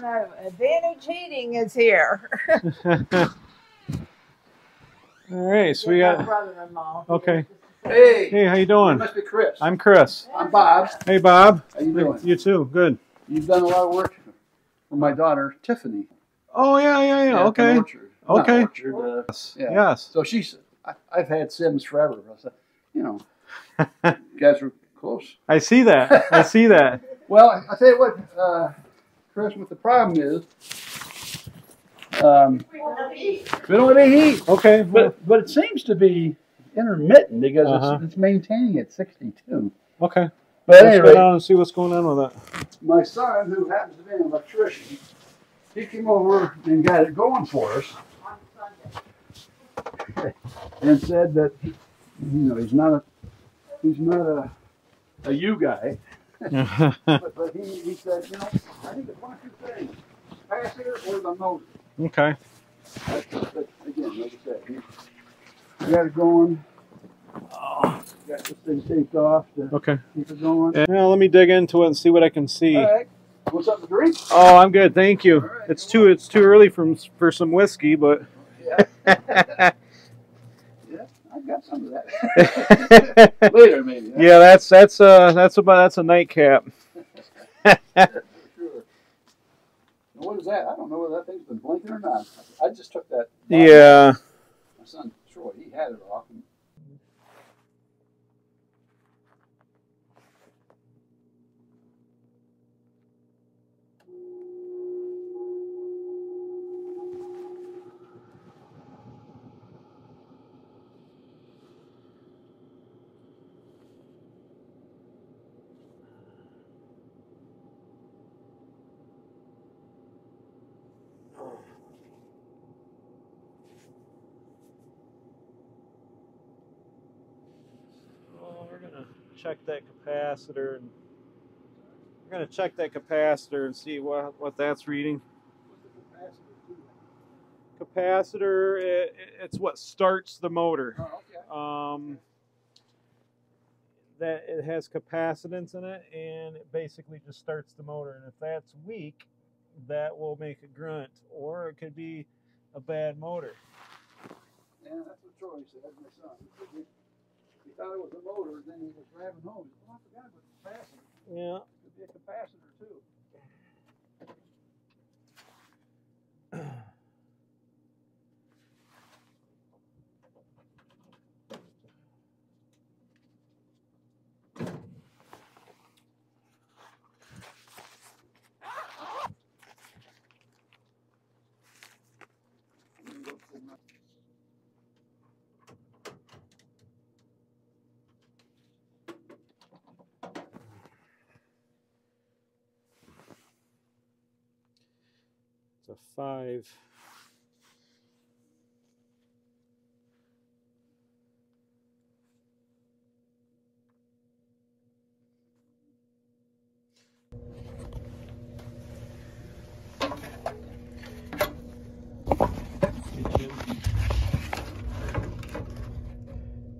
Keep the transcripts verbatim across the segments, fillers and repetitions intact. No, Advantage Heating is here. All right, so we got brother-in-law. Okay. Hey. Hey, how you doing? You must be Chris. I'm Chris. I'm Bob. Hey, Bob. How you doing? You too. Good. You've done a lot of work for my daughter, Tiffany. Oh yeah, yeah, yeah. yeah okay. Orchard. Okay. Orchard, uh, yes. Yeah. Yes. So she's. I, I've had Sims forever. So, you know, you guys are close. I see that. I see that. Well, I, I tell you what. Uh, Chris, what the problem is, um, we don't have heat. We don't have heat. Okay, well, but but it seems to be intermittent because uh -huh. it's, it's maintaining at sixty-two. Okay, but let's anyway, go down and see what's going on with that. My son, who happens to be an electrician, he came over and got it going for us on Sunday, and said that you know he's not a he's not a a you guy. but, but he, he said, you know, I need one or two things, capacitor or the motor. Okay. That's, that's, again, like I said, you got it going. Oh, you got this thing taped off to okay. keep it going. And now let me dig into it and see what I can see. All right. What's up to drink? Oh, I'm good, thank you. Right, it's too on. it's too early for for some whiskey, but. Yeah. yeah, I've got some of that. Later, maybe. Huh? Yeah, that's that's uh that's about that's a nightcap. Sure. Now what is that? I don't know whether that thing's been blinking or not. I just took that. Yeah. Off. My son Troy, he had it off. And check that capacitor, and we're going to check that capacitor and see what what that's reading. What's the capacitor? Capacitor, it, it's what starts the motor. Oh, okay. Um, that it has capacitance in it, and it basically just starts the motor. And if that's weak, that will make a grunt, or it could be a bad motor. Yeah, that's what Troy said. That's my son. He thought it was a motor, then he was driving home. Oh, I forgot about the capacitor. Yeah. It could be a capacitor, too. A five.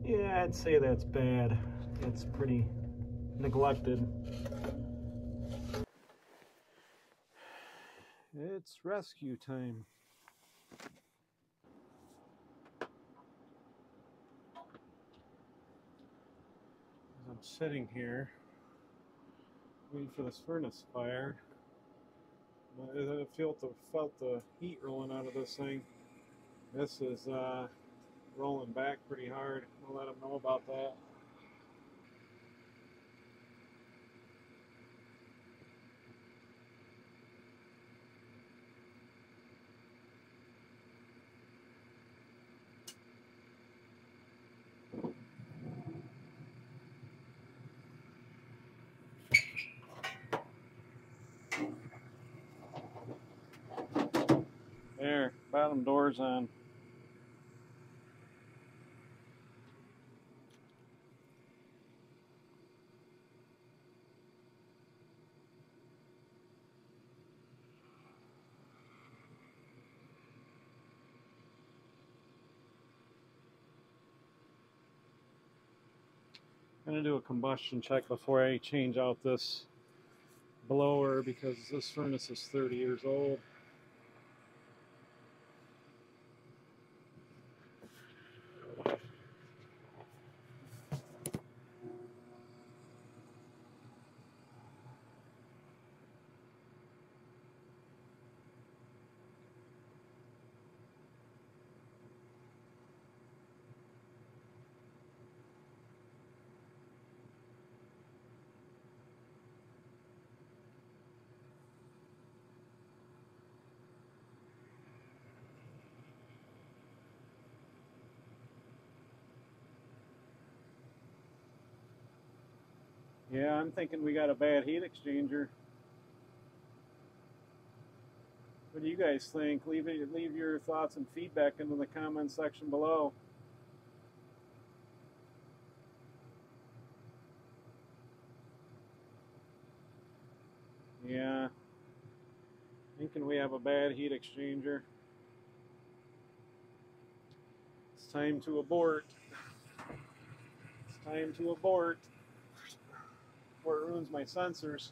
Yeah, I'd say that's bad. It's pretty neglected. It's rescue time. As I'm sitting here, waiting for this furnace fire. I felt the, felt the heat rolling out of this thing. This is uh, rolling back pretty hard. I'll let them know about that. There, bottom door's on. I'm going to do a combustion check before I change out this blower because this furnace is thirty years old. Yeah, I'm thinking we got a bad heat exchanger. What do you guys think? Leave it, leave your thoughts and feedback into the comment section below. Yeah, thinking we have a bad heat exchanger. It's time to abort. It's time to abort. Before it ruins my sensors.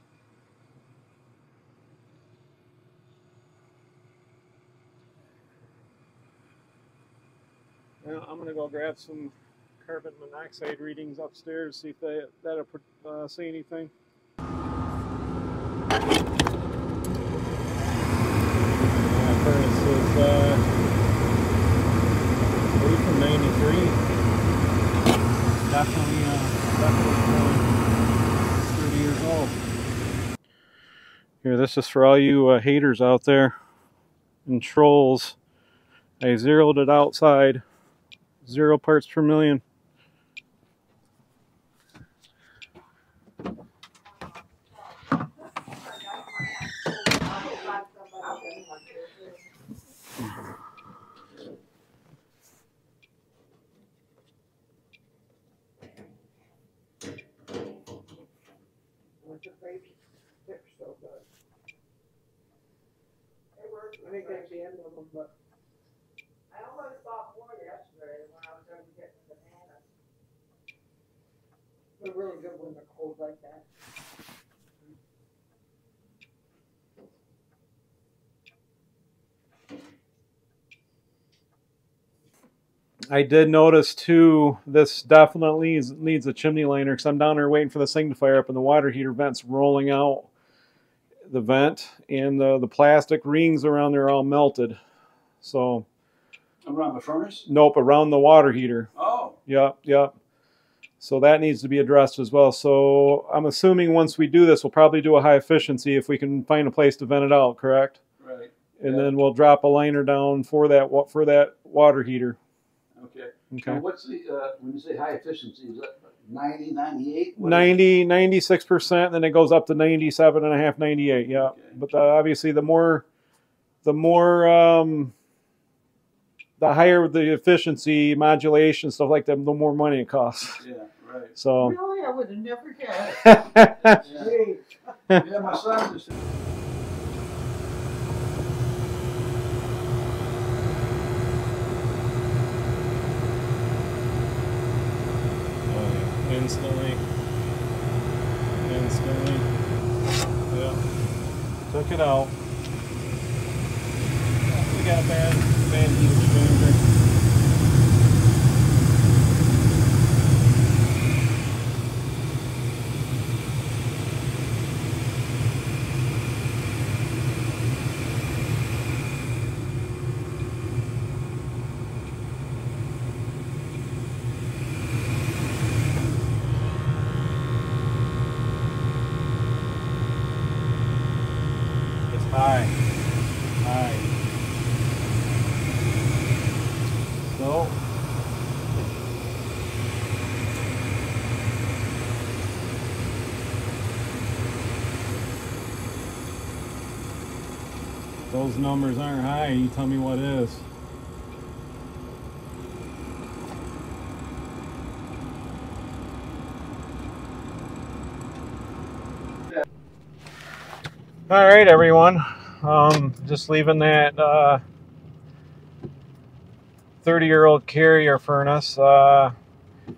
Now I'm going to go grab some carbon monoxide readings upstairs, see if they that'll uh, say anything. That furnace is uh, three from ninety-three. Definitely, uh, definitely. Going. Years old. Here, this is for all you uh, haters out there and trolls. I zeroed it outside, zero parts per million. They're so good. They work. I think that's the end of them, but I almost bought more yesterday when I was going to get the bananas. They're really good when they're cold like that. I did notice too, this definitely needs a chimney liner because I'm down there waiting for this thing to fire up and the water heater vent's rolling out the vent, and the, the plastic rings around there are all melted. So around the furnace? Nope, around the water heater. Oh. Yep, yep. So that needs to be addressed as well. So I'm assuming once we do this, we'll probably do a high efficiency if we can find a place to vent it out, correct? Right. And yeah. Then we'll drop a liner down for that for that water heater. Okay. Okay. Now what's the, uh, when you say high efficiency, is that ninety, ninety-eight? ninety, ninety-six percent, then it goes up to ninety-seven and a half, ninety-eight, yeah. Okay. But the, obviously the more, the more, um, the higher the efficiency, modulation, stuff like that, the more money it costs. Yeah, right. So. Really? I would have never guessed. Yeah. Yeah, my son just said. Instantly, instantly, yeah, took it out. We got a bad, bad heat exchanger. High, high. So, if those numbers aren't high, you tell me what is. All right, everyone, um, just leaving that uh, thirty-year-old Carrier furnace. Uh,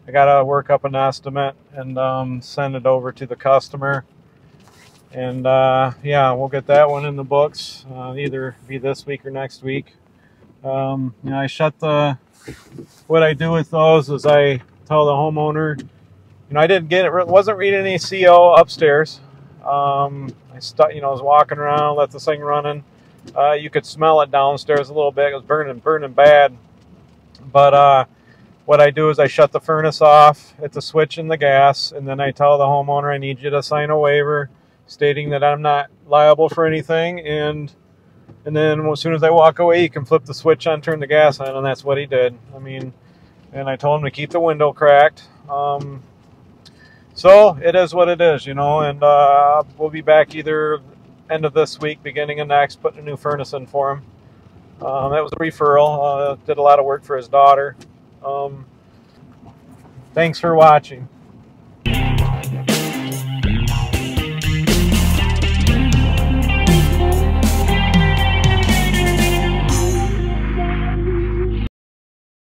I got to work up an estimate and um, send it over to the customer. And uh, yeah, we'll get that one in the books, uh, either be this week or next week. Um, you know, I shut the, what I do with those is I tell the homeowner, you know, I didn't get it, wasn't reading any C O upstairs. Um, I stu- you know, I was walking around, let this thing running. Uh, you could smell it downstairs a little bit. It was burning, burning bad. But uh, what I do is I shut the furnace off at the switch and the gas, and then I tell the homeowner, I need you to sign a waiver stating that I'm not liable for anything. And and then as soon as I walk away, you can flip the switch on, turn the gas on, and that's what he did. I mean, and I told him to keep the window cracked. Um, so it is what it is, you know, and uh, we'll be back either end of this week, beginning of next, putting a new furnace in for him. Um, that was a referral. Uh, did a lot of work for his daughter. Um, thanks for watching.